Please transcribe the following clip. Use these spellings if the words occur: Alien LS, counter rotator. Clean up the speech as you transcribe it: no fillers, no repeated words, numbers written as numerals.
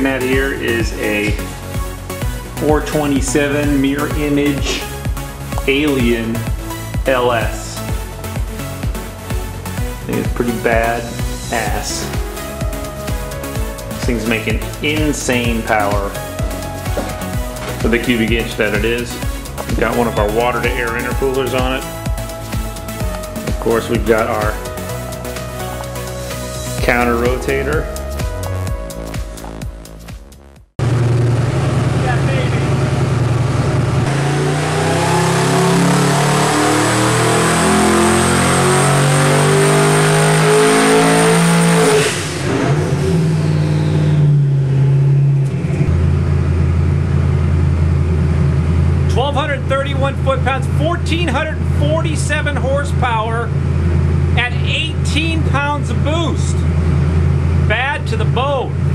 looking at here is a 427 mirror image Alien LS. I think it's pretty bad ass. This thing's making insane power for the cubic inch that it is. We've got one of our water to air intercoolers on it. Of course, we've got our counter rotator. £1,231 foot-pounds, 1,447 horsepower at 18 pounds of boost. Bad to the bone.